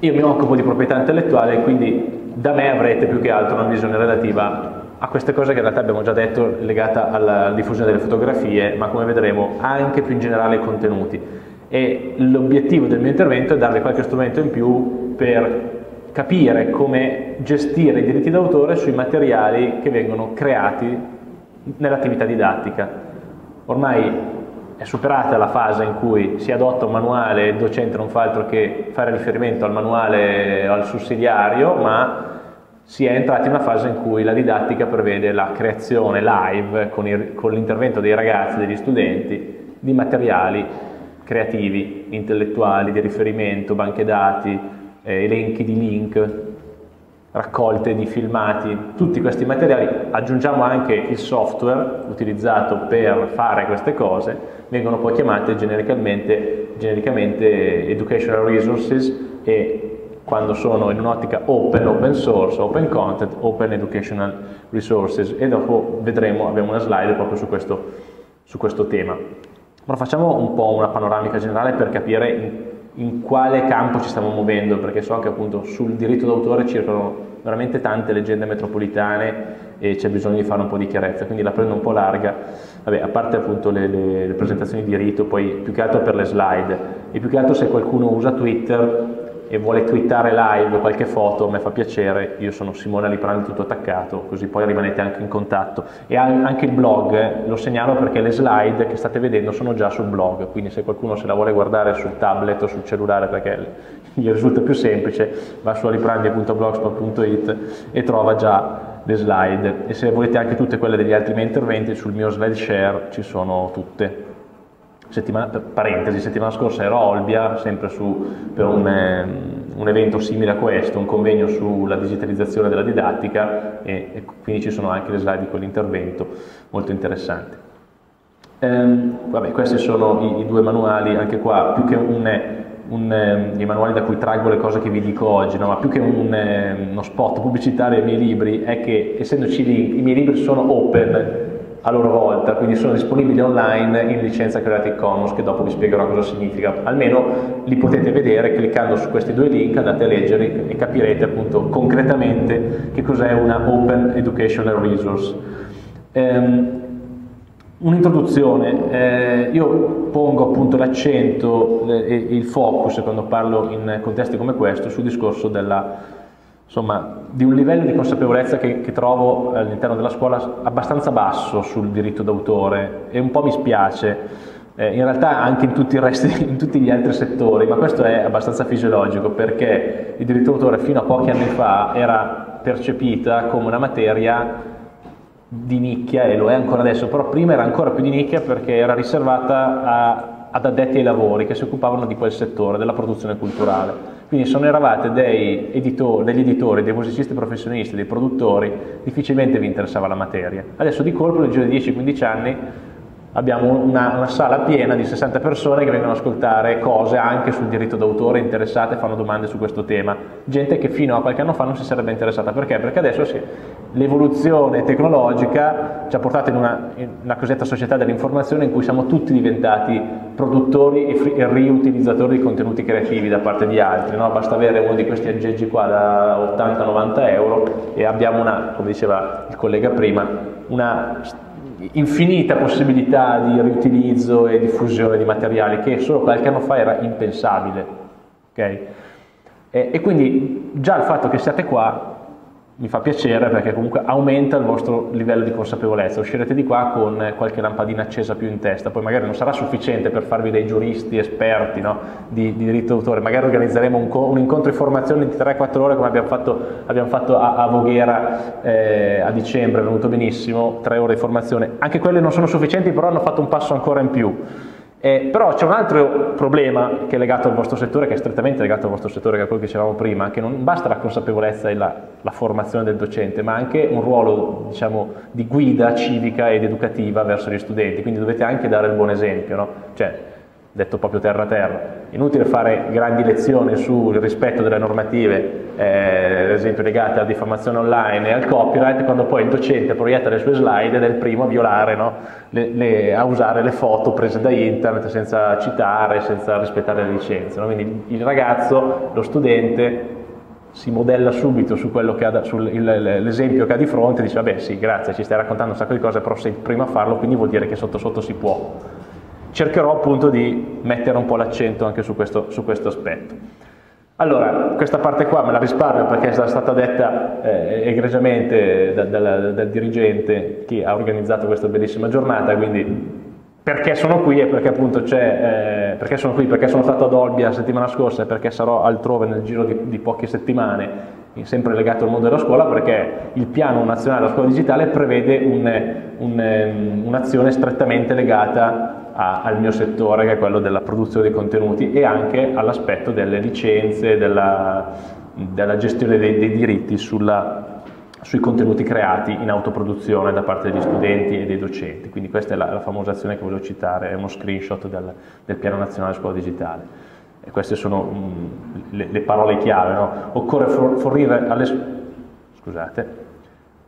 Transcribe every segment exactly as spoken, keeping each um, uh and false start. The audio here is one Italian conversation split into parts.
Io mi occupo di proprietà intellettuale, quindi da me avrete più che altro una visione relativa a queste cose che in realtà abbiamo già detto legata alla diffusione delle fotografie, ma come vedremo anche più in generale ai contenuti. E l'obiettivo del mio intervento è darvi qualche strumento in più per capire come gestire i diritti d'autore sui materiali che vengono creati nell'attività didattica. Ormai è superata la fase in cui si adotta un manuale e il docente non fa altro che fare riferimento al manuale o al sussidiario, ma si è entrati in una fase in cui la didattica prevede la creazione live con l'intervento dei ragazzi, degli studenti, di materiali creativi, intellettuali, di riferimento, banche dati, elenchi di link, raccolte di filmati, tutti questi materiali, aggiungiamo anche il software utilizzato per fare queste cose, vengono poi chiamate genericamente, genericamente educational resources, e quando sono in un'ottica open, open source, open content, open educational resources, e dopo vedremo, abbiamo una slide proprio su questo, su questo tema. Ma facciamo un po' una panoramica generale per capire in in quale campo ci stiamo muovendo, perché so che appunto sul diritto d'autore circolano veramente tante leggende metropolitane e c'è bisogno di fare un po' di chiarezza, quindi la prendo un po' larga. Vabbè, a parte appunto le, le, le presentazioni di rito, poi più che altro per le slide, e più che altro se qualcuno usa Twitter e vuole twittare live qualche foto, a me fa piacere, io sono Simone Aliprandi tutto attaccato, così poi rimanete anche in contatto. E anche il blog, eh, lo segnalo perché le slide che state vedendo sono già sul blog, quindi se qualcuno se la vuole guardare sul tablet o sul cellulare perché gli risulta più semplice, va su aliprandi punto blogspot punto it e trova già le slide, e se volete anche tutte quelle degli altri miei interventi sul mio slideshare ci sono tutte. Settimana, parentesi, settimana scorsa ero a Olbia, sempre su, per un, eh, un evento simile a questo, un convegno sulla digitalizzazione della didattica, e, e quindi ci sono anche le slide di quell'intervento, molto interessante. Ehm, vabbè, questi sono i, i due manuali, anche qua più che un, un, um, i manuali da cui traggo le cose che vi dico oggi, no? Ma più che un, um, uno spot pubblicitario ai miei libri, è che essendoci link, i miei libri sono open a loro volta, quindi sono disponibili online in licenza Creative Commons, che dopo vi spiegherò cosa significa. Almeno li potete vedere cliccando su questi due link, andate a leggerli e capirete appunto concretamente che cos'è una Open Educational Resource. Um, Un'introduzione, eh, io pongo appunto l'accento e il focus, quando parlo in contesti come questo, sul discorso della, insomma, di un livello di consapevolezza che, che trovo all'interno della scuola abbastanza basso sul diritto d'autore, e un po' mi spiace, eh, in realtà anche in tutti, il resto, in tutti gli altri settori, ma questo è abbastanza fisiologico, perché il diritto d'autore fino a pochi anni fa era percepita come una materia di nicchia, e lo è ancora adesso, però prima era ancora più di nicchia perché era riservata a, ad addetti ai lavori che si occupavano di quel settore, della produzione culturale. Quindi se non eravate dei editor, degli editori, dei musicisti professionisti, dei produttori, difficilmente vi interessava la materia. Adesso di colpo nel giro di dieci quindici anni abbiamo una, una sala piena di sessanta persone che vengono ad ascoltare cose anche sul diritto d'autore, interessate, fanno domande su questo tema. Gente che fino a qualche anno fa non si sarebbe interessata. Perché? Perché adesso sì, l'evoluzione tecnologica ci ha portato in una, in una cosiddetta società dell'informazione in cui siamo tutti diventati produttori e, e riutilizzatori di contenuti creativi da parte di altri, no? Basta avere uno di questi aggeggi qua da ottanta novanta euro e abbiamo una, come diceva il collega prima, una infinita possibilità di riutilizzo e diffusione di materiali che solo qualche anno fa era impensabile, okay? e, e quindi già il fatto che siate qua mi fa piacere, perché comunque aumenta il vostro livello di consapevolezza, uscirete di qua con qualche lampadina accesa più in testa. Poi magari non sarà sufficiente per farvi dei giuristi esperti, no? di, di diritto d'autore, magari organizzeremo un, un incontro di formazione di tre quattro ore come abbiamo fatto, abbiamo fatto a, a Voghera eh, a dicembre, è venuto benissimo, tre ore di formazione, anche quelle non sono sufficienti, però hanno fatto un passo ancora in più. Eh, però c'è un altro problema che è legato al vostro settore, che è strettamente legato al vostro settore, che è quello che dicevamo prima, che non basta la consapevolezza e la, la formazione del docente, ma anche un ruolo, diciamo, di guida civica ed educativa verso gli studenti, quindi dovete anche dare il buon esempio, no? Cioè, detto proprio terra terra. Inutile fare grandi lezioni sul rispetto delle normative, eh, ad esempio legate alla diffamazione online e al copyright, quando poi il docente proietta le sue slide ed è il primo a violare, no? le, le, a usare le foto prese da internet senza citare, senza rispettare le licenze, no? Quindi il ragazzo, lo studente, si modella subito su sull'esempio che ha di fronte e dice vabbè sì, grazie, ci stai raccontando un sacco di cose, però sei il primo a farlo, quindi vuol dire che sotto sotto si può. Cercherò appunto di mettere un po' l'accento anche su questo, su questo aspetto. Allora, questa parte qua me la risparmio perché è stata detta eh, egregiamente da, da, da, dal dirigente che ha organizzato questa bellissima giornata, quindi perché sono qui e perché appunto c'è, eh, perché sono qui, perché sono stato ad Olbia la settimana scorsa e perché sarò altrove nel giro di, di poche settimane, sempre legato al mondo della scuola, perché il piano nazionale della scuola digitale prevede un'azione un, un strettamente legata A, al mio settore, che è quello della produzione dei contenuti, e anche all'aspetto delle licenze, della, della gestione dei, dei diritti sulla, sui contenuti creati in autoproduzione da parte degli studenti e dei docenti. Quindi questa è la, la famosa azione che volevo citare, è uno screenshot del, del piano nazionale scuola digitale. E queste sono um, le, le parole chiave, no? Occorre for, fornire alle... scusate...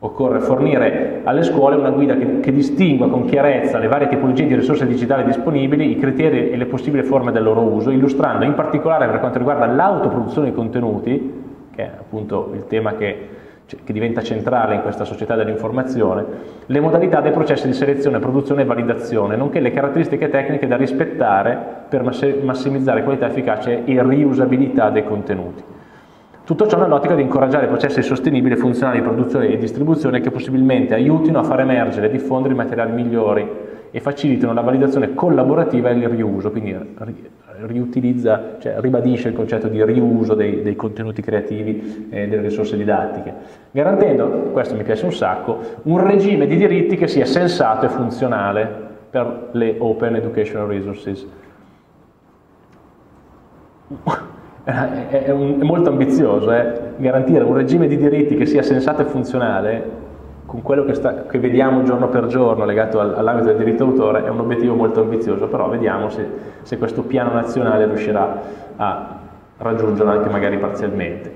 Occorre fornire alle scuole una guida che, che distingua con chiarezza le varie tipologie di risorse digitali disponibili, i criteri e le possibili forme del loro uso, illustrando in particolare per quanto riguarda l'autoproduzione di contenuti, che è appunto il tema che, che diventa centrale in questa società dell'informazione, le modalità dei processi di selezione, produzione e validazione, nonché le caratteristiche tecniche da rispettare per massimizzare qualità, efficacia e riusabilità dei contenuti. Tutto ciò nell'ottica di incoraggiare processi sostenibili e funzionali di produzione e distribuzione che possibilmente aiutino a far emergere e diffondere i materiali migliori e facilitino la validazione collaborativa e il riuso, quindi riutilizza, cioè ribadisce il concetto di riuso dei, dei contenuti creativi e delle risorse didattiche, garantendo, questo mi piace un sacco, un regime di diritti che sia sensato e funzionale per le Open Educational Resources. È, un, è molto ambizioso, eh? Garantire un regime di diritti che sia sensato e funzionale con quello che, sta, che vediamo giorno per giorno legato al, all'ambito del diritto d'autore è un obiettivo molto ambizioso, però vediamo se, se questo piano nazionale riuscirà a raggiungerlo anche magari parzialmente.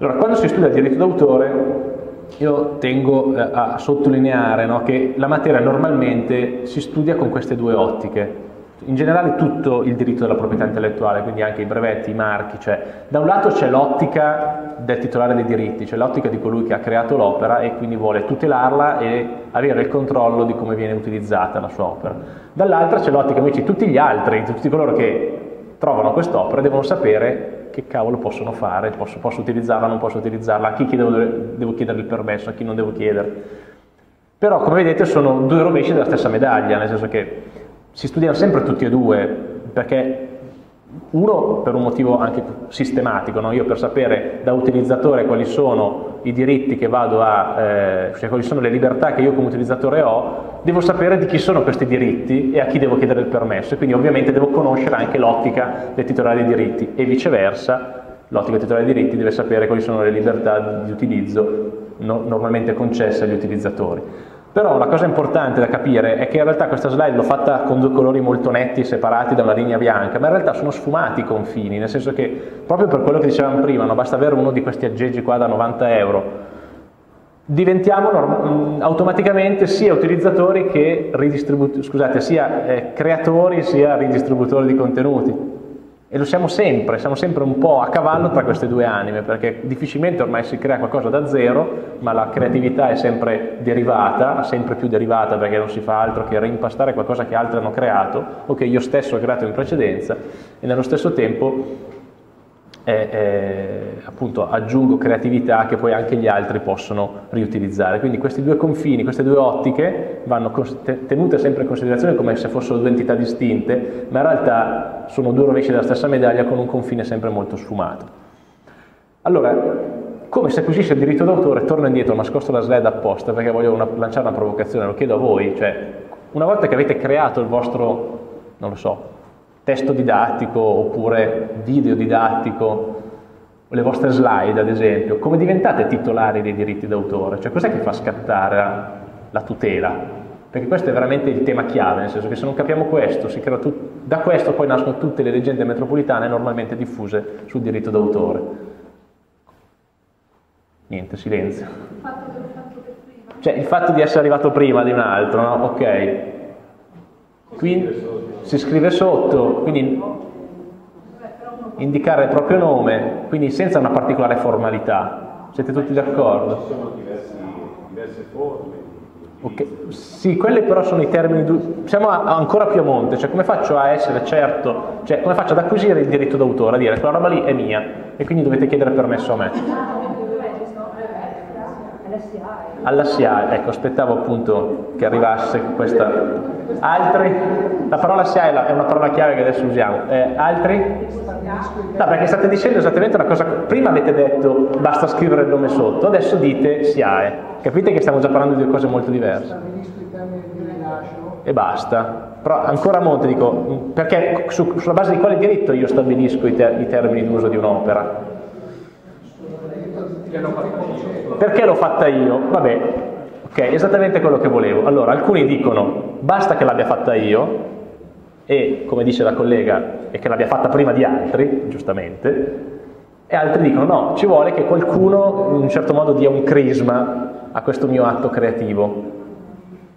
Allora, quando si studia il diritto d'autore io tengo a sottolineare, no, che la materia normalmente si studia con queste due ottiche. In generale tutto il diritto della proprietà intellettuale, quindi anche i brevetti, i marchi, cioè da un lato c'è l'ottica del titolare dei diritti, cioè l'ottica di colui che ha creato l'opera e quindi vuole tutelarla e avere il controllo di come viene utilizzata la sua opera. Dall'altra c'è l'ottica invece di tutti gli altri, di tutti coloro che trovano quest'opera e devono sapere che cavolo possono fare, posso, posso utilizzarla, non posso utilizzarla, a chi devo, devo chiedere il permesso, a chi non devo chiedere. Però come vedete sono due rovesci della stessa medaglia, nel senso che si studiano sempre tutti e due, perché uno per un motivo anche sistematico, no? Io per sapere da utilizzatore quali sono i diritti che vado a, eh, cioè quali sono le libertà che io come utilizzatore ho, devo sapere di chi sono questi diritti e a chi devo chiedere il permesso, e quindi ovviamente devo conoscere anche l'ottica del titolare dei diritti, e viceversa l'ottica del titolare dei diritti deve sapere quali sono le libertà di utilizzo no- normalmente concesse agli utilizzatori. Però la cosa importante da capire è che in realtà questa slide l'ho fatta con due colori molto netti separati da una linea bianca, ma in realtà sono sfumati i confini, nel senso che proprio per quello che dicevamo prima, no, basta avere uno di questi aggeggi qua da novanta euro, diventiamo automaticamente sia utilizzatori che ridistributori, scusate, sia eh, creatori sia ridistributori di contenuti. E lo siamo sempre, siamo sempre un po' a cavallo tra queste due anime, perché difficilmente ormai si crea qualcosa da zero, ma la creatività è sempre derivata, sempre più derivata, perché non si fa altro che reimpastare qualcosa che altri hanno creato o che io stesso ho creato in precedenza, e nello stesso tempo eh, eh, appunto aggiungo creatività che poi anche gli altri possono riutilizzare. Quindi questi due confini, queste due ottiche vanno tenute sempre in considerazione come se fossero due entità distinte, ma in realtà sono due rovesci della stessa medaglia con un confine sempre molto sfumato. Allora, come si acquisisce il diritto d'autore? Torno indietro, ho nascosto la slide apposta perché voglio una, lanciare una provocazione, lo chiedo a voi, cioè una volta che avete creato il vostro, non lo so, testo didattico oppure video didattico, le vostre slide ad esempio, come diventate titolari dei diritti d'autore? Cioè cos'è che fa scattare la, la tutela? perché questo è veramente il tema chiave, nel senso che se non capiamo questo, si crea tut... da questo poi nascono tutte le leggende metropolitane normalmente diffuse sul diritto d'autore. Niente, silenzio. Il fatto di, fatto prima. Cioè, il fatto di essere arrivato prima di un altro, no? Ok. Quindi si scrive sotto, quindi indicare il proprio nome, quindi senza una particolare formalità. Siete tutti d'accordo? Ci sono diverse forme. Okay. Sì, quelli però sono i termini, siamo a, ancora più a monte, cioè come faccio a essere certo, cioè come faccio ad acquisire il diritto d'autore, a dire quella roba lì è mia e quindi dovete chiedere permesso a me. Alla S I A E, ecco, aspettavo appunto che arrivasse questa. Altri? La parola S I A E è una parola chiave che adesso usiamo. Eh, altri? No, perché state dicendo esattamente una cosa. Prima avete detto basta scrivere il nome sotto, adesso dite S I A E. Capite che stiamo già parlando di due cose molto diverse. E basta. Però ancora a monte dico, perché su, sulla base di quale diritto io stabilisco i, ter i termini d'uso di un'opera? Perché l'ho fatta io? Vabbè, ok, esattamente quello che volevo. Allora, alcuni dicono basta che l'abbia fatta io e, come dice la collega, e che l'abbia fatta prima di altri, giustamente, e altri dicono no, ci vuole che qualcuno in un certo modo dia un crisma a questo mio atto creativo.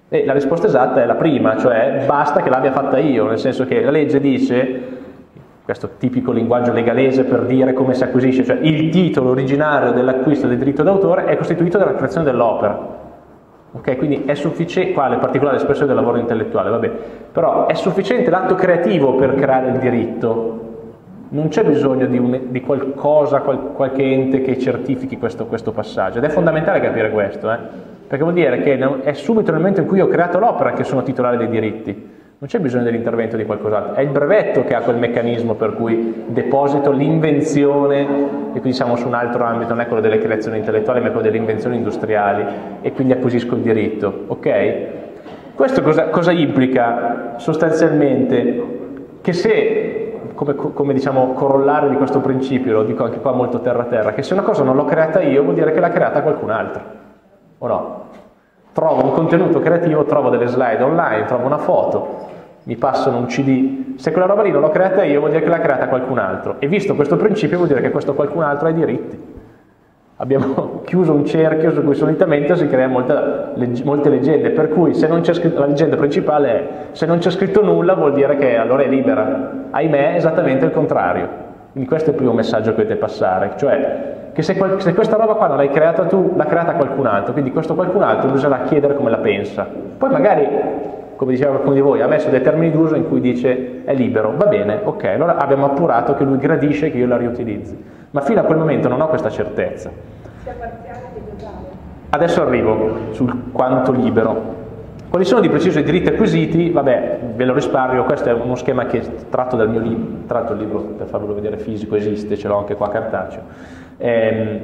E la risposta esatta è la prima, cioè basta che l'abbia fatta io, nel senso che la legge dice, questo tipico linguaggio legalese per dire come si acquisisce, cioè il titolo originario dell'acquisto del diritto d'autore è costituito dalla creazione dell'opera. Ok, quindi è sufficiente, qua le particolari espressioni del lavoro intellettuale, vabbè, però è sufficiente l'atto creativo per creare il diritto, non c'è bisogno di, un, di qualcosa, qual, qualche ente che certifichi questo, questo passaggio, ed è fondamentale capire questo, eh? Perché vuol dire che è subito nel momento in cui ho creato l'opera che sono titolare dei diritti. Non c'è bisogno dell'intervento di qualcos'altro, è il brevetto che ha quel meccanismo per cui deposito l'invenzione, e quindi siamo su un altro ambito, non è quello delle creazioni intellettuali, ma è quello delle invenzioni industriali, e quindi acquisisco il diritto, ok? Questo cosa, cosa implica? Sostanzialmente che se, come, come diciamo corollario di questo principio, lo dico anche qua molto terra terra, che se una cosa non l'ho creata io vuol dire che l'ha creata qualcun altro, o no? Trovo un contenuto creativo, trovo delle slide online, trovo una foto, mi passano un C D, se quella roba lì non l'ho creata io vuol dire che l'ha creata qualcun altro, e visto questo principio vuol dire che questo qualcun altro ha i diritti. Abbiamo chiuso un cerchio su cui solitamente si crea molta, legge, molte leggende, per cui se non c'è scritto, la leggenda principale è se non c'è scritto nulla vuol dire che allora è libera, ahimè è esattamente il contrario. Quindi questo è il primo messaggio che dovete passare, cioè che se, qual se questa roba qua non l'hai creata tu, l'ha creata qualcun altro, quindi questo qualcun altro bisognerà chiedere come la pensa. Poi magari, come diceva qualcuno di voi, ha messo dei termini d'uso in cui dice è libero, va bene, ok, allora abbiamo appurato che lui gradisce che io la riutilizzi, ma fino a quel momento non ho questa certezza. Adesso arrivo sul quanto libero. Quali sono di preciso i diritti acquisiti? Vabbè, ve lo risparmio, questo è uno schema che tratto dal mio libro, tratto il libro per farvelo vedere fisico, esiste, ce l'ho anche qua cartaceo. Ehm,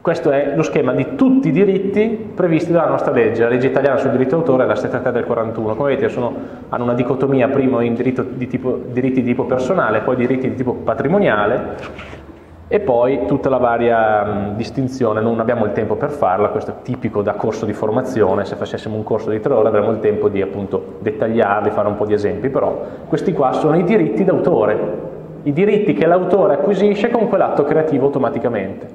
questo è lo schema di tutti i diritti previsti dalla nostra legge, la legge italiana sul diritto d'autore è la settantatré del quarantuno, come vedete sono, hanno una dicotomia, primo in diritto di tipo, diritti di tipo personale, poi diritti di tipo patrimoniale, e poi tutta la varia mh, distinzione, non abbiamo il tempo per farla, questo è tipico da corso di formazione, se facessimo un corso di tre ore avremmo il tempo di appunto dettagliarli, fare un po' di esempi, però questi qua sono i diritti d'autore, i diritti che l'autore acquisisce con quell'atto creativo automaticamente.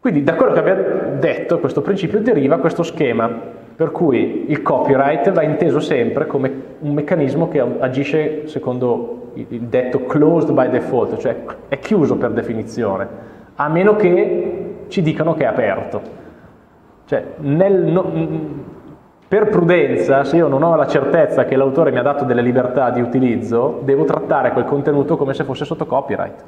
Quindi da quello che abbiamo detto, questo principio deriva questo schema, per cui il copyright va inteso sempre come un meccanismo che agisce secondo il detto closed by default, cioè è chiuso per definizione, a meno che ci dicano che è aperto. Cioè, nel, no, per prudenza, se io non ho la certezza che l'autore mi ha dato delle libertà di utilizzo, devo trattare quel contenuto come se fosse sotto copyright.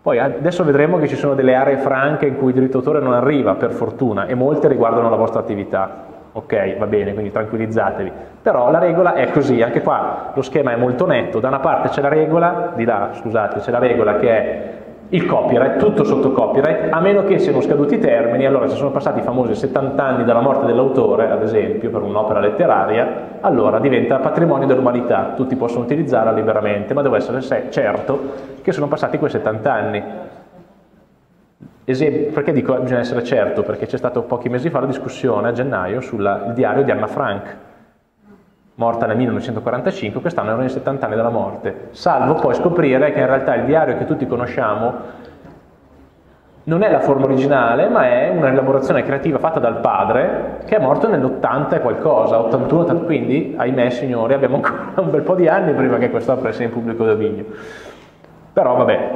Poi adesso vedremo che ci sono delle aree franche in cui il diritto d'autore non arriva, per fortuna, e molte riguardano la vostra attività. Ok, va bene, quindi tranquillizzatevi, però la regola è così, anche qua lo schema è molto netto, da una parte c'è la regola, di là scusate, c'è la regola che è il copyright, tutto sotto copyright, a meno che siano scaduti i termini, allora se sono passati i famosi settanta anni dalla morte dell'autore, ad esempio per un'opera letteraria, allora diventa patrimonio dell'umanità, tutti possono utilizzarla liberamente, ma devo essere certo che sono passati quei settanta anni. Esempio, perché dico che bisogna essere certo? Perché c'è stata pochi mesi fa la discussione a gennaio sul diario di Anna Frank, morta nel millenovecentoquarantacinque, quest'anno erano i settanta anni dalla morte, salvo poi scoprire che in realtà il diario che tutti conosciamo non è la forma originale, ma è una elaborazione creativa fatta dal padre, che è morto nell'ottanta e qualcosa, ottantuno, quindi, ahimè signori, abbiamo ancora un bel po' di anni prima che quest'opera sia in pubblico dominio. Però vabbè,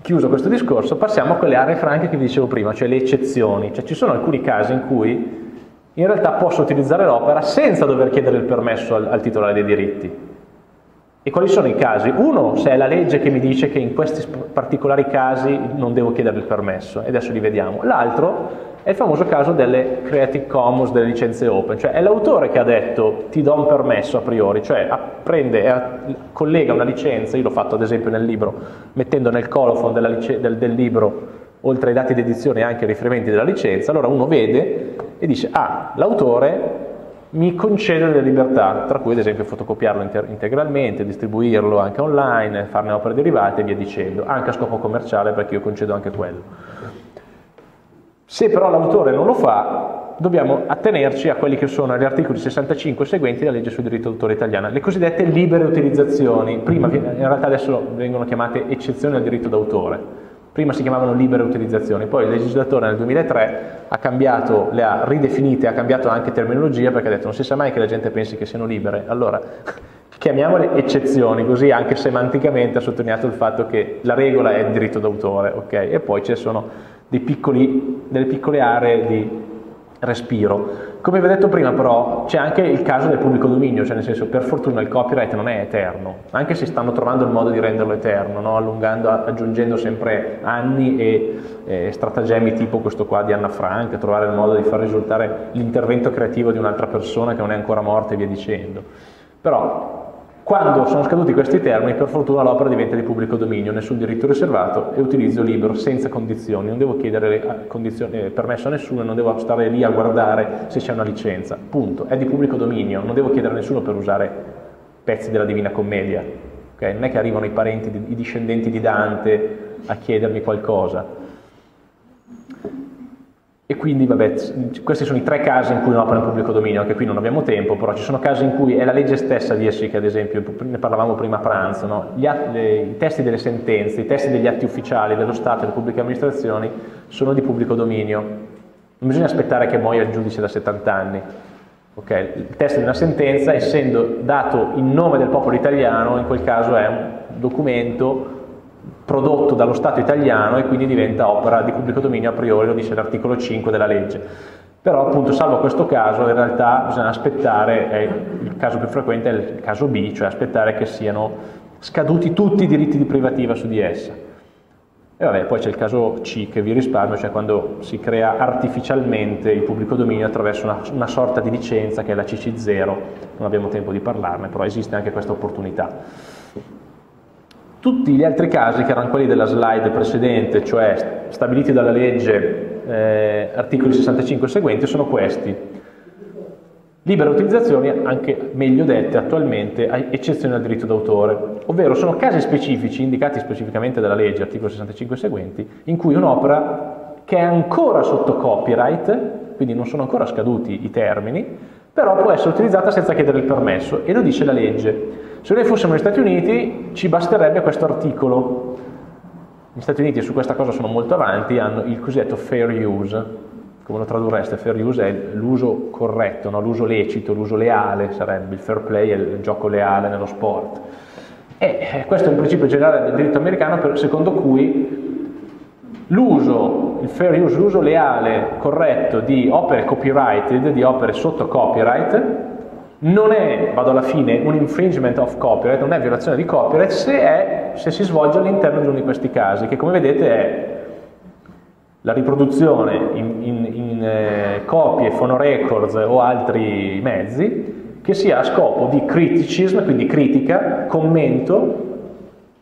chiuso questo discorso, passiamo a quelle aree franche che vi dicevo prima, cioè le eccezioni. Cioè ci sono alcuni casi in cui in realtà posso utilizzare l'opera senza dover chiedere il permesso al, al titolare dei diritti. E quali sono i casi? Uno, se è la legge che mi dice che in questi particolari casi non devo chiedere il permesso, e adesso li vediamo. L'altro è il famoso caso delle Creative Commons, delle licenze open, cioè è l'autore che ha detto ti do un permesso a priori, cioè prende e collega una licenza, io l'ho fatto ad esempio nel libro, mettendo nel colophon della del, del libro, oltre ai dati di edizione, anche i riferimenti della licenza, allora uno vede e dice, ah, l'autore mi concede delle libertà, tra cui ad esempio fotocopiarlo integralmente, distribuirlo anche online, farne opere derivate e via dicendo, anche a scopo commerciale perché io concedo anche quello. Se però l'autore non lo fa, dobbiamo attenerci a quelli che sono gli articoli sessantacinque seguenti della legge sul diritto d'autore italiana, le cosiddette libere utilizzazioni, prima in realtà adesso vengono chiamate eccezioni al diritto d'autore. Prima si chiamavano libere utilizzazioni, poi il legislatore nel duemilatré ha cambiato, le ha ridefinite, ha cambiato anche terminologia perché ha detto non si sa mai che la gente pensi che siano libere, allora chiamiamole eccezioni, così anche semanticamente ha sottolineato il fatto che la regola è il diritto d'autore, ok? E poi ci sono dei piccoli, delle piccole aree di respiro. Come vi ho detto prima però c'è anche il caso del pubblico dominio, cioè nel senso per fortuna il copyright non è eterno, anche se stanno trovando il modo di renderlo eterno, no? Allungando, aggiungendo sempre anni e eh, stratagemmi tipo questo qua di Anna Frank, trovare il modo di far risultare l'intervento creativo di un'altra persona che non è ancora morta e via dicendo. Però quando sono scaduti questi termini per fortuna l'opera diventa di pubblico dominio, nessun diritto riservato e utilizzo libero, senza condizioni, non devo chiedere permesso a nessuno, non devo stare lì a guardare se c'è una licenza, punto, è di pubblico dominio, non devo chiedere a nessuno per usare pezzi della Divina Commedia, okay? Non è che arrivano i parenti, i discendenti di Dante a chiedermi qualcosa. E quindi, vabbè, questi sono i tre casi in cui un'opera è in pubblico dominio, anche qui non abbiamo tempo, però ci sono casi in cui è la legge stessa a dirsi che, ad esempio, ne parlavamo prima a pranzo, no? Gli atti, le, i testi delle sentenze, i testi degli atti ufficiali dello Stato e delle pubbliche amministrazioni sono di pubblico dominio. Non bisogna aspettare che muoia il giudice da settanta anni. Okay? Il testo di una sentenza, essendo dato in nome del popolo italiano, in quel caso è un documento prodotto dallo Stato italiano e quindi diventa opera di pubblico dominio a priori, lo dice l'articolo cinque della legge. Però appunto salvo questo caso in realtà bisogna aspettare, eh, il caso più frequente è il caso B, cioè aspettare che siano scaduti tutti i diritti di privativa su di essa. E vabbè, poi c'è il caso C che vi risparmio, cioè quando si crea artificialmente il pubblico dominio attraverso una, una sorta di licenza che è la C C zero, non abbiamo tempo di parlarne, però esiste anche questa opportunità. Tutti gli altri casi, che erano quelli della slide precedente, cioè stabiliti dalla legge, eh, articoli sessantacinque e seguenti, sono questi. Libere utilizzazioni, anche meglio dette attualmente, a eccezione al diritto d'autore, ovvero sono casi specifici, indicati specificamente dalla legge, articolo sessantacinque e seguenti, in cui un'opera che è ancora sotto copyright, quindi non sono ancora scaduti i termini, però può essere utilizzata senza chiedere il permesso, e lo dice la legge. Se noi fossimo negli Stati Uniti ci basterebbe questo articolo. Gli Stati Uniti su questa cosa sono molto avanti, hanno il cosiddetto fair use, come lo tradurreste? Fair use è l'uso corretto, no? L'uso lecito, l'uso leale sarebbe, il fair play è il gioco leale nello sport. E questo è un principio generale del diritto americano secondo cui l'uso, il fair use, l'uso leale, corretto di opere copyrighted, di opere sotto copyright, non è, vado alla fine, un infringement of copyright, non è violazione di copyright se, è, se si svolge all'interno di uno di questi casi, che come vedete è la riproduzione in, in, in eh, copie, fonorecords o altri mezzi, che sia a scopo di criticism, quindi critica, commento,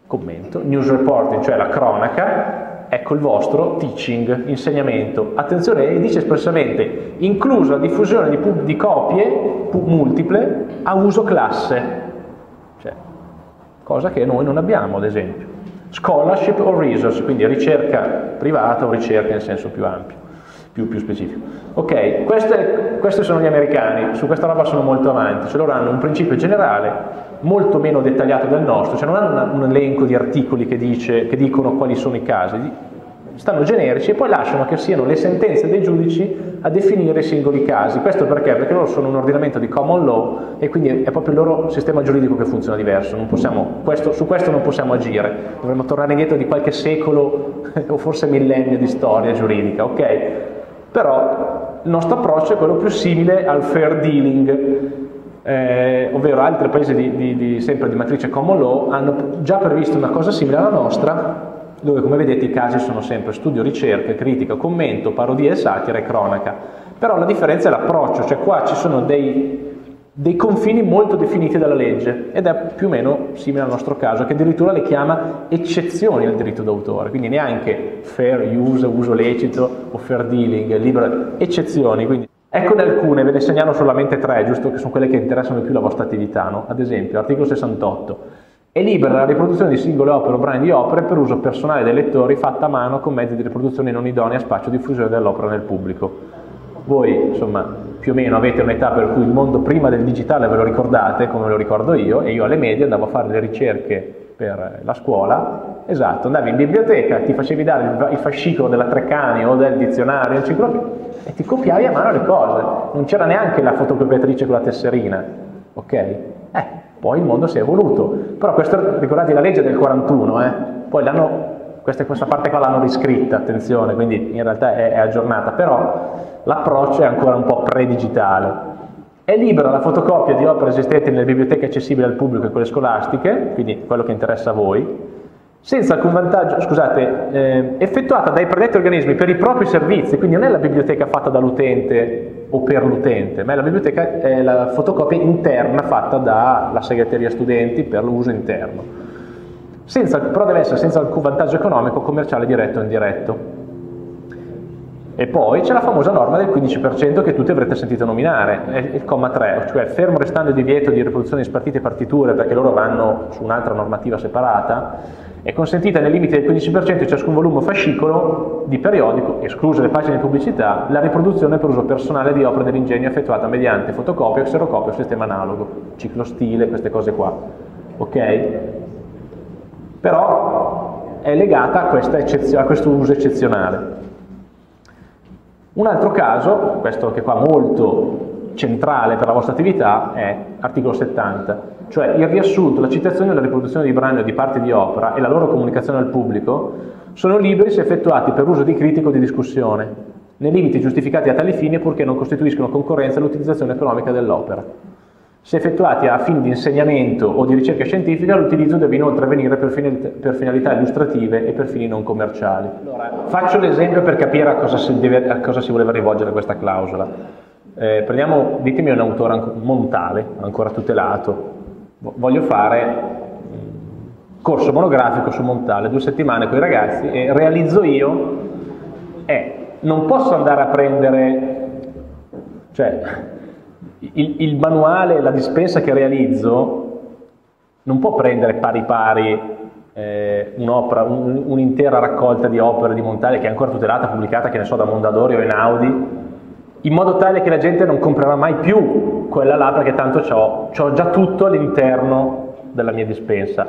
commento, news reporting, cioè la cronaca, ecco il vostro teaching, insegnamento. Attenzione, e dice espressamente, inclusa la diffusione di, di copie multiple a uso classe, cioè, cosa che noi non abbiamo ad esempio. Scholarship o research, quindi ricerca privata o ricerca in senso più ampio, più, più specifico. Ok, queste, questi sono gli americani, su questa roba sono molto avanti, cioè loro hanno un principio generale molto meno dettagliato del nostro, cioè non hanno un elenco di articoli che, dice, che dicono quali sono i casi, stanno generici e poi lasciano che siano le sentenze dei giudici a definire i singoli casi. Questo perché? Perché loro sono un ordinamento di common law e quindi è proprio il loro sistema giuridico che funziona diverso, non possiamo, questo, su questo non possiamo agire, dovremmo tornare indietro di qualche secolo o forse millennio di storia giuridica, ok? Però il nostro approccio è quello più simile al fair dealing. Eh, ovvero altri paesi di, di, di, sempre di matrice common law hanno già previsto una cosa simile alla nostra, dove come vedete i casi sono sempre studio, ricerca, critica, commento, parodia e satira e cronaca, però la differenza è l'approccio, cioè qua ci sono dei, dei confini molto definiti dalla legge ed è più o meno simile al nostro caso, che addirittura le chiama eccezioni al diritto d'autore, quindi neanche fair use, uso lecito o fair dealing, libero, eccezioni, quindi eccone alcune, ve ne segnalo solamente tre, giusto, che sono quelle che interessano più la vostra attività, no? Ad esempio, articolo sessantotto, è libera la riproduzione di singole opere o brani di opere per uso personale dei lettori fatta a mano con mezzi di riproduzione non idonei a spazio di diffusione dell'opera nel pubblico. Voi, insomma, più o meno avete un'età per cui il mondo prima del digitale ve lo ricordate, come lo ricordo io, e io alle medie andavo a fare le ricerche per la scuola, esatto, andavi in biblioteca, ti facevi dare il fascicolo della Treccani o del dizionario, enciclopedia, e ti copiavi a mano le cose, non c'era neanche la fotocopiatrice con la tesserina, ok? Eh, poi il mondo si è evoluto, però questo, ricordate la legge del quarantuno, eh? Poi l'hanno, questa, questa parte qua l'hanno riscritta, attenzione, quindi in realtà è, è aggiornata, però l'approccio è ancora un po' pre-digitale. È libera la fotocopia di opere esistenti nelle biblioteche accessibili al pubblico e quelle scolastiche, quindi quello che interessa a voi, senza alcun vantaggio, scusate, eh, effettuata dai predetti organismi per i propri servizi, quindi non è la biblioteca fatta dall'utente o per l'utente, ma è la biblioteca, è la fotocopia interna fatta dalla segreteria studenti per l'uso interno, senza, però deve essere senza alcun vantaggio economico, commerciale, diretto o indiretto. E poi c'è la famosa norma del quindici per cento che tutti avrete sentito nominare, è il comma tre, cioè fermo restando il divieto di riproduzione di spartite e partiture, perché loro vanno su un'altra normativa separata, è consentita nel limite del quindici per cento di ciascun volume o fascicolo di periodico, escluse le pagine di pubblicità, la riproduzione per uso personale di opere dell'ingegno effettuata mediante fotocopia, xerocopia o sistema analogo, ciclostile, queste cose qua, ok? Però è legata a, questa eccezio- a questo uso eccezionale. Un altro caso, questo che qua molto centrale per la vostra attività, è articolo settanta, cioè il riassunto, la citazione e la riproduzione di brani o di parti di opera e la loro comunicazione al pubblico sono liberi se effettuati per uso di critico o di discussione, nei limiti giustificati a tali fini purché non costituiscono concorrenza all'utilizzazione economica dell'opera. Se effettuati a fini di insegnamento o di ricerca scientifica, l'utilizzo deve inoltre avvenire per, fine, per finalità illustrative e per fini non commerciali. Allora, faccio l'esempio per capire a cosa si, deve, a cosa si voleva rivolgere questa clausola. Eh, prendiamo, ditemi un autore, Montale, ancora tutelato. Voglio fare corso monografico su Montale, due settimane con i ragazzi, e realizzo io, eh, non posso andare a prendere, cioè... Il, il manuale, la dispensa che realizzo non può prendere pari pari eh, un'opera, un, un'intera raccolta di opere di Montale che è ancora tutelata, pubblicata, che ne so, da Mondadori o Einaudi, in modo tale che la gente non comprerà mai più quella là perché tanto c'ho, c'ho già tutto all'interno della mia dispensa.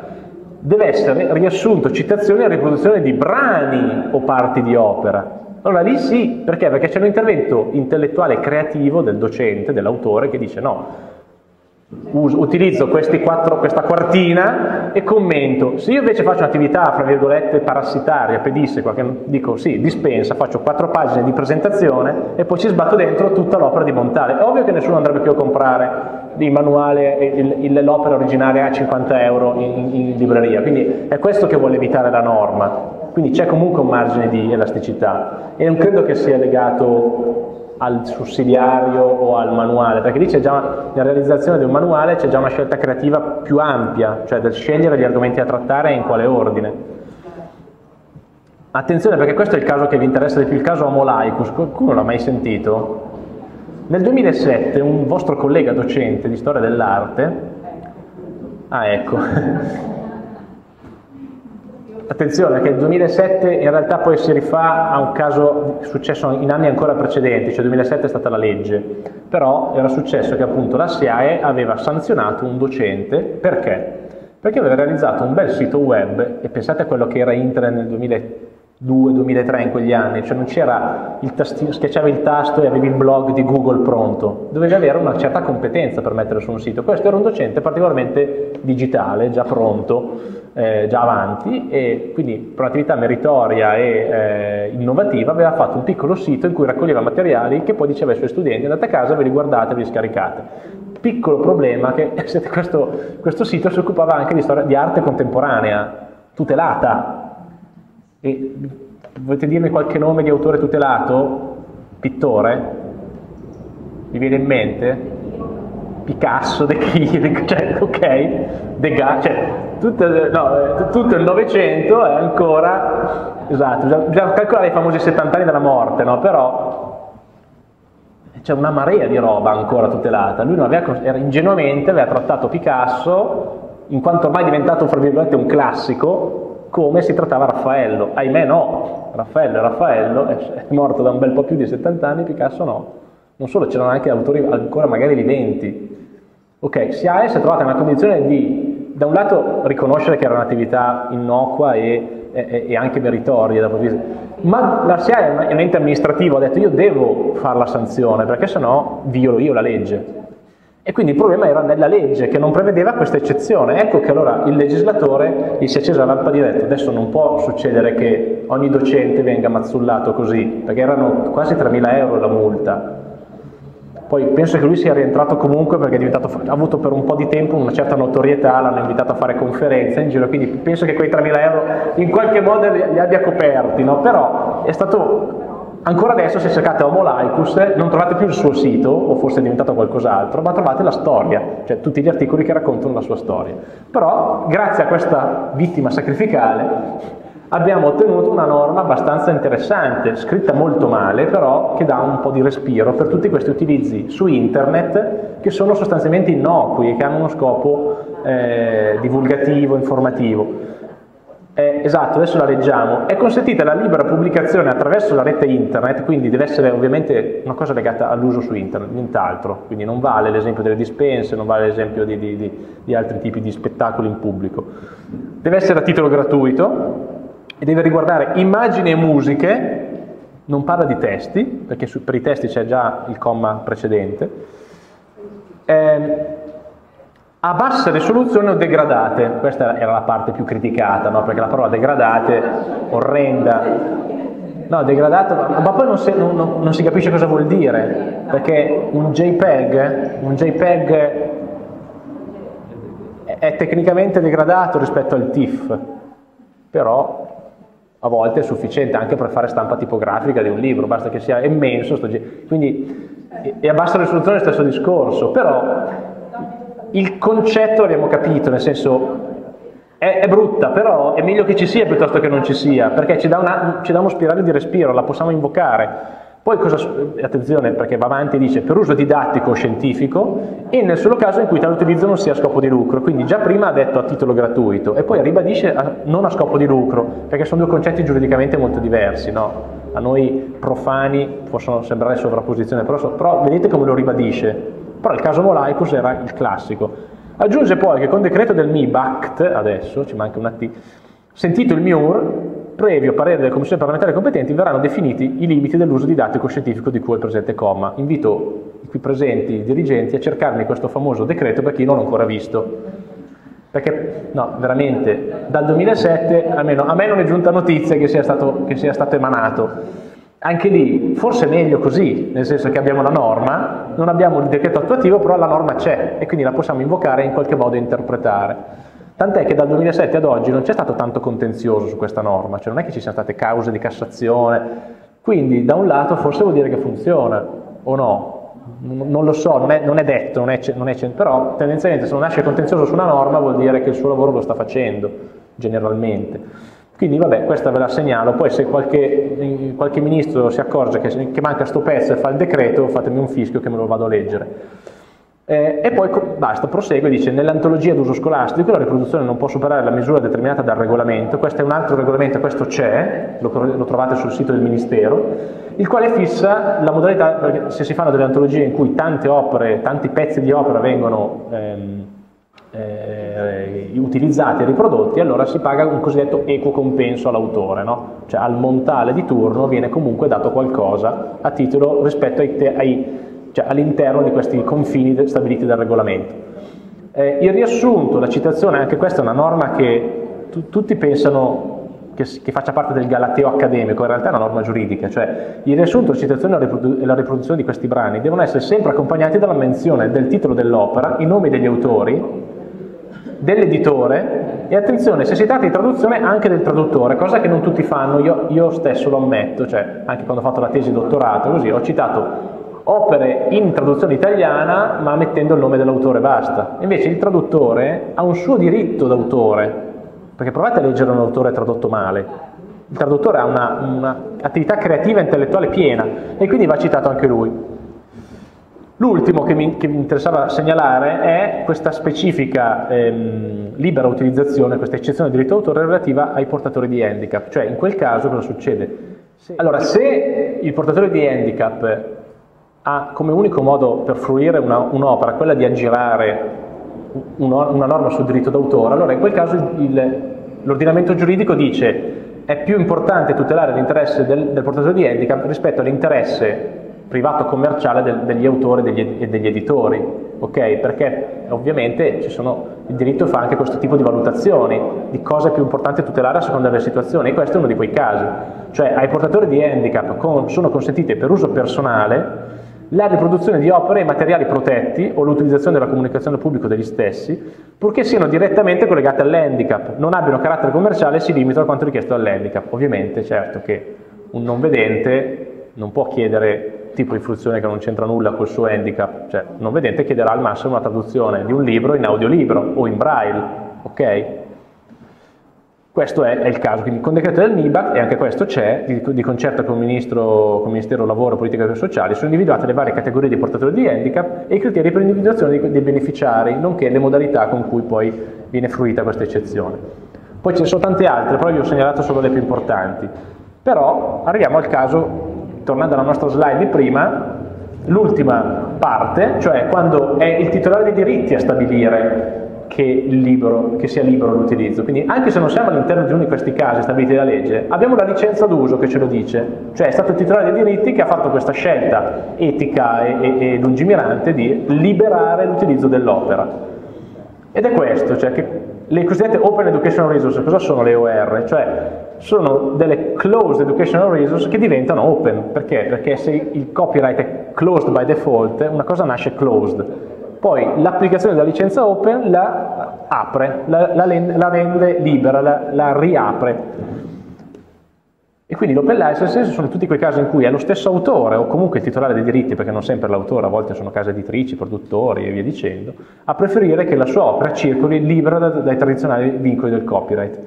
Deve essere riassunto, citazione e riproduzione di brani o parti di opera. Allora lì sì, perché? Perché c'è un intervento intellettuale e creativo del docente, dell'autore, che dice no, uso, utilizzo questi quattro, questa quartina e commento. Se io invece faccio un'attività, fra virgolette, parassitaria, pedissequa, che dico sì, dispensa, faccio quattro pagine di presentazione e poi ci sbatto dentro tutta l'opera di Montale. È ovvio che nessuno andrebbe più a comprare il manuale, l'opera originaria a cinquanta euro in, in libreria, quindi è questo che vuole evitare la norma. Quindi c'è comunque un margine di elasticità e non credo che sia legato al sussidiario o al manuale, perché lì c'è già, nella realizzazione di un manuale c'è già una scelta creativa più ampia, cioè del scegliere gli argomenti da trattare e in quale ordine. Attenzione, perché questo è il caso che vi interessa di più, il caso Homolaicus, qualcuno l'ha mai sentito? Nel duemilasette un vostro collega docente di storia dell'arte, ah ecco, Attenzione, che il duemilasette in realtà poi si rifà a un caso successo in anni ancora precedenti, cioè il duemilasette è stata la legge, però era successo che appunto la S I A E aveva sanzionato un docente, perché? Perché aveva realizzato un bel sito web, e pensate a quello che era internet nel duemiladue duemilatré in quegli anni, cioè non c'era il tastino, schiacciavi il tasto e avevi il blog di Google pronto, dovevi avere una certa competenza per metterlo su un sito. Questo era un docente particolarmente digitale, già pronto, Eh, già avanti, e quindi per un'attività meritoria e eh, innovativa aveva fatto un piccolo sito in cui raccoglieva materiali che poi diceva ai suoi studenti: andate a casa, ve li guardate, ve li scaricate. Piccolo problema che questo, questo sito si occupava anche di storia, di arte contemporanea tutelata. E volete dirmi qualche nome di autore tutelato? Pittore? Vi viene in mente? Picasso, De Chirico, cioè, ok, Degas, cioè, tutto, no, tutto il Novecento è ancora, esatto, bisogna, bisogna calcolare i famosi settanta anni dalla morte, no? Però c'è una marea di roba ancora tutelata. Lui non aveva, era, ingenuamente aveva trattato Picasso, in quanto ormai diventato, fra virgolette, un classico, come si trattava Raffaello. Ahimè no, Raffaello è Raffaello, è morto da un bel po' più di settanta anni, Picasso no. Non solo, c'erano anche autori ancora magari viventi. Ok, S I A E si è trovata in una condizione di, da un lato, riconoscere che era un'attività innocua e, e, e anche meritoria, ma la S I A E è un ente amministrativo, ha detto: io devo fare la sanzione perché sennò violo io la legge. E quindi il problema era nella legge, che non prevedeva questa eccezione. Ecco che allora il legislatore gli si è accesa la lampadina e ha detto: adesso non può succedere che ogni docente venga mazzullato così, perché erano quasi tremila euro la multa. Poi penso che lui sia rientrato comunque, perché è diventato, ha avuto per un po' di tempo una certa notorietà, l'hanno invitato a fare conferenze in giro, quindi penso che quei tremila euro in qualche modo li abbia coperti, no? Però è stato, ancora adesso se cercate Homolaicus non trovate più il suo sito, o forse è diventato qualcos'altro, ma trovate la storia, cioè tutti gli articoli che raccontano la sua storia. Però grazie a questa vittima sacrificale abbiamo ottenuto una norma abbastanza interessante, scritta molto male, però che dà un po' di respiro per tutti questi utilizzi su internet che sono sostanzialmente innocui e che hanno uno scopo eh, divulgativo, informativo. Eh, esatto, adesso la leggiamo. È consentita la libera pubblicazione attraverso la rete internet, quindi deve essere ovviamente una cosa legata all'uso su internet, nient'altro. Quindi non vale l'esempio delle dispense, non vale l'esempio di, di, di, di altri tipi di spettacoli in pubblico. Deve essere a titolo gratuito e deve riguardare immagini e musiche, non parla di testi, perché su, per i testi c'è già il comma precedente, eh, a bassa risoluzione o degradate. Questa era la parte più criticata, no? Perché la parola degradate, orrenda, no, degradato, ma poi non si, non, non, non si capisce cosa vuol dire, perché un JPEG, un JPEG è, è tecnicamente degradato rispetto al TIFF, però a volte è sufficiente anche per fare stampa tipografica di un libro, basta che sia immenso, sto quindi, e a bassa risoluzione è lo stesso discorso, però il concetto l'abbiamo capito, nel senso è, è brutta, però è meglio che ci sia piuttosto che non ci sia, perché ci dà, una, ci dà uno spirale di respiro, la possiamo invocare. Poi cosa, attenzione, perché va avanti e dice: per uso didattico o scientifico e nel solo caso in cui tale utilizzo non sia a scopo di lucro. Quindi già prima ha detto a titolo gratuito e poi ribadisce a, non a scopo di lucro, perché sono due concetti giuridicamente molto diversi, no? A noi profani possono sembrare sovrapposizione, però, però vedete come lo ribadisce. Però il caso Homolaicus era il classico. Aggiunge poi che con decreto del MiBAC, adesso ci manca una T, sentito il M I U R, previo parere delle commissioni parlamentari competenti, verranno definiti i limiti dell'uso didattico-scientifico di cui al presente comma. Invito i qui presenti i dirigenti a cercarmi questo famoso decreto per chi non l'ha ancora visto. Perché, no, veramente, dal duemilasette, almeno a me non è giunta notizia che sia stato, che sia stato emanato. Anche lì, forse è meglio così, nel senso che abbiamo la norma, non abbiamo il decreto attuativo, però la norma c'è e quindi la possiamo invocare e in qualche modo interpretare. Tant'è che dal duemilasette ad oggi non c'è stato tanto contenzioso su questa norma, cioè non è che ci siano state cause di Cassazione, quindi da un lato forse vuol dire che funziona, o no? Non lo so, non è, non è detto, non è, non è, però tendenzialmente se non nasce contenzioso su una norma vuol dire che il suo lavoro lo sta facendo, generalmente. Quindi vabbè, questa ve la segnalo, poi se qualche, qualche ministro si accorge che, che manca sto pezzo e fa il decreto, fatemi un fischio che me lo vado a leggere. Eh, e poi basta, prosegue, dice: nell'antologia d'uso scolastico la riproduzione non può superare la misura determinata dal regolamento. Questo è un altro regolamento, questo c'è, lo, lo trovate sul sito del Ministero, il quale fissa la modalità, perché se si fanno delle antologie in cui tante opere, tanti pezzi di opera vengono ehm, eh, utilizzati e riprodotti, allora si paga un cosiddetto equo compenso all'autore, no? Cioè al Montale di turno viene comunque dato qualcosa a titolo rispetto ai, te, ai cioè all'interno di questi confini stabiliti dal regolamento. Eh, il riassunto, la citazione, anche questa è una norma che tu, tutti pensano che, che faccia parte del galateo accademico, in realtà è una norma giuridica, cioè il riassunto, la citazione e la, riprodu la riproduzione di questi brani devono essere sempre accompagnati dalla menzione del titolo dell'opera, i nomi degli autori, dell'editore e, attenzione, se si tratta di traduzione, anche del traduttore, cosa che non tutti fanno, io, io stesso lo ammetto, cioè anche quando ho fatto la tesi dottorato, così ho citato opere in traduzione italiana ma mettendo il nome dell'autore, basta. Invece il traduttore ha un suo diritto d'autore, perché provate a leggere un autore tradotto male, il traduttore ha un'attività una creativa e intellettuale piena e quindi va citato anche lui. L'ultimo che mi, che mi interessava segnalare è questa specifica ehm, libera utilizzazione, questa eccezione del diritto d'autore relativa ai portatori di handicap, cioè in quel caso cosa succede? Allora, se il portatore di handicap ha come unico modo per fruire un'opera quella di aggirare una norma sul diritto d'autore, allora in quel caso l'ordinamento giuridico dice è più importante tutelare l'interesse del, del portatore di handicap rispetto all'interesse privato commerciale del, degli autori degli, e degli editori, ok? Perché ovviamente ci sono, il diritto fa anche questo tipo di valutazioni di cosa è più importante tutelare a seconda delle situazioni, e questo è uno di quei casi, cioè ai portatori di handicap con, sono consentite per uso personale la riproduzione di opere e materiali protetti o l'utilizzazione della comunicazione pubblica degli stessi, purché siano direttamente collegate all'handicap, non abbiano carattere commerciale e si limitano a quanto richiesto dall'handicap. Ovviamente, certo che un non vedente non può chiedere tipo di fruizione che non c'entra nulla col suo handicap, cioè un non vedente chiederà al massimo una traduzione di un libro in audiolibro o in braille, ok? Questo è, è il caso, quindi con decreto del MiBAC, e anche questo c'è, di, di concerto con il, ministro, con il Ministero Lavoro, Politica e Sociali, sono individuate le varie categorie di portatori di handicap e i criteri per l'individuazione dei, dei beneficiari, nonché le modalità con cui poi viene fruita questa eccezione. Poi ce ne sono tante altre, però vi ho segnalato solo le più importanti. Però arriviamo al caso, tornando alla nostra slide di prima, l'ultima parte, cioè quando è il titolare dei diritti a stabilire Che, libero, che sia libero l'utilizzo. Quindi anche se non siamo all'interno di uno di questi casi stabiliti dalla legge, abbiamo la licenza d'uso che ce lo dice, cioè è stato il titolare dei diritti che ha fatto questa scelta etica e, e, e lungimirante di liberare l'utilizzo dell'opera, ed è questo, cioè che le cosiddette Open Educational Resources, cosa sono le O R? Cioè sono delle Closed Educational Resources che diventano open, perché? Perché se il copyright è closed by default, una cosa nasce closed, poi l'applicazione della licenza open la apre, la, la, la rende libera, la, la riapre. E quindi l'open license sono tutti quei casi in cui è lo stesso autore o comunque il titolare dei diritti, perché non sempre l'autore, a volte sono case editrici, produttori e via dicendo, a preferire che la sua opera circoli libera da, dai tradizionali vincoli del copyright.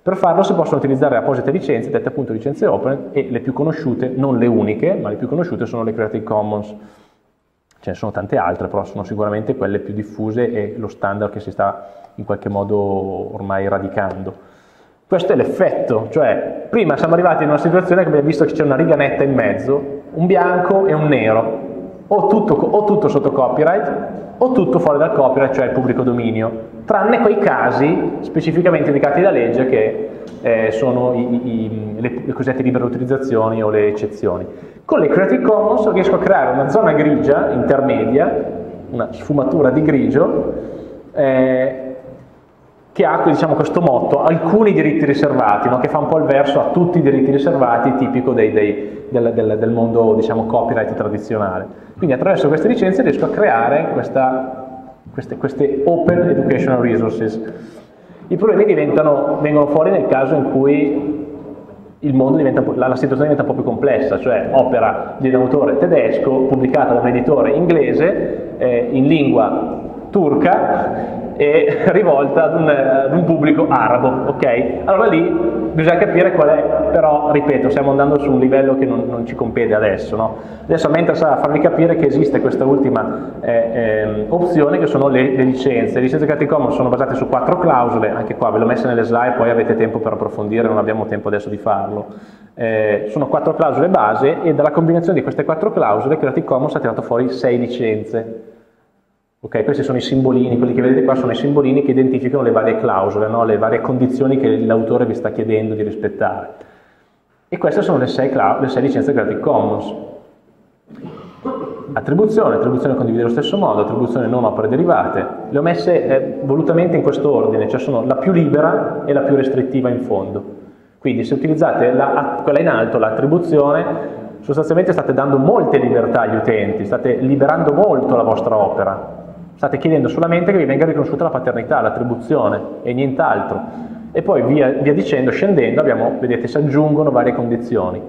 Per farlo si possono utilizzare apposite licenze, dette appunto licenze open, e le più conosciute, non le uniche, ma le più conosciute sono le Creative Commons. Ce ne sono tante altre, però sono sicuramente quelle più diffuse e lo standard che si sta in qualche modo ormai radicando. Questo è l'effetto, cioè prima siamo arrivati in una situazione che abbiamo visto che c'è una riga netta in mezzo, un bianco e un nero, o tutto, o tutto sotto copyright o tutto fuori dal copyright, cioè il pubblico dominio, tranne quei casi specificamente indicati da legge che eh, sono i, i, le, le cosiddette libere utilizzazioni o le eccezioni. Con le Creative Commons riesco a creare una zona grigia intermedia, una sfumatura di grigio, eh, che ha, diciamo, questo motto, alcuni diritti riservati, no? Che fa un po' il verso a tutti i diritti riservati, tipico dei, dei, del, del, del mondo, diciamo, copyright tradizionale. Quindi attraverso queste licenze riesco a creare questa, queste, queste Open Educational Resources. I problemi diventano, vengono fuori nel caso in cui il mondo diventa, la situazione diventa un po' più complessa, cioè opera di un autore tedesco pubblicata da un editore inglese eh, in lingua turca e rivolta ad un, ad un pubblico arabo, ok? Allora lì bisogna capire qual è, però ripeto, stiamo andando su un livello che non, non ci compete adesso, no? Adesso a me interessa farvi capire che esiste questa ultima eh, eh, opzione, che sono le, le licenze. Le licenze Creative Commons sono basate su quattro clausole, anche qua ve l'ho messa nelle slide, poi avete tempo per approfondire, non abbiamo tempo adesso di farlo. Eh, sono quattro clausole base e dalla combinazione di queste quattro clausole Creative Commons ha tirato fuori sei licenze. Ok, questi sono i simbolini, quelli che vedete qua sono i simbolini che identificano le varie clausole, no? Le varie condizioni che l'autore vi sta chiedendo di rispettare. E queste sono le sei, le sei licenze Creative Commons. Attribuzione, attribuzione condivide allo stesso modo, attribuzione non opere derivate. Le ho messe eh, volutamente in questo ordine, cioè sono la più libera e la più restrittiva in fondo. Quindi se utilizzate la, quella in alto, l'attribuzione, sostanzialmente state dando molte libertà agli utenti, state liberando molto la vostra opera. State chiedendo solamente che vi venga riconosciuta la paternità, l'attribuzione e nient'altro. E poi via, via dicendo, scendendo, abbiamo, vedete, si aggiungono varie condizioni,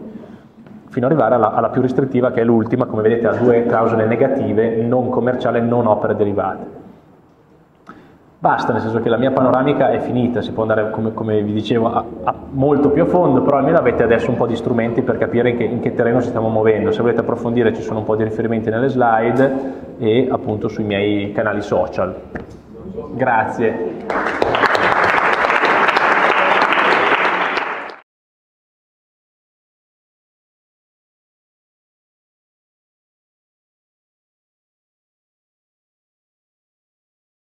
fino ad arrivare alla, alla più restrittiva, che è l'ultima, come vedete ha due clausole negative, non commerciale, non opere derivate. Basta, nel senso che la mia panoramica è finita, si può andare, come, come vi dicevo, a, a molto più a fondo, però almeno avete adesso un po' di strumenti per capire in che, in che terreno ci stiamo muovendo. Se volete approfondire ci sono un po' di riferimenti nelle slide, e appunto sui miei canali social. Grazie.